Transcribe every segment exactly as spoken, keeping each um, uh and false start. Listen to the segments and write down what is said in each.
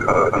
Regarded.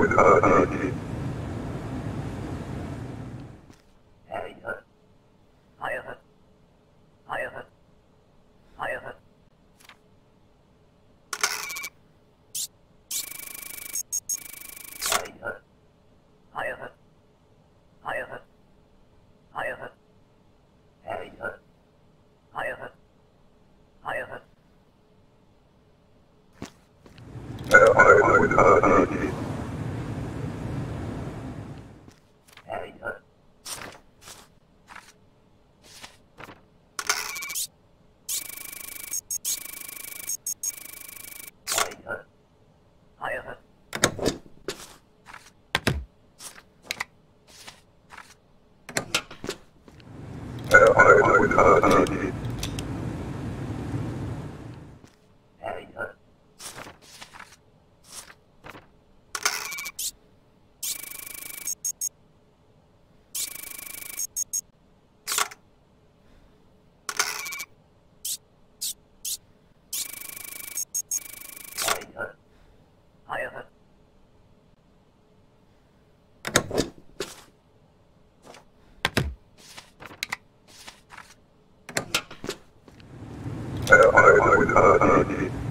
with uh, I, I would, uh, uh,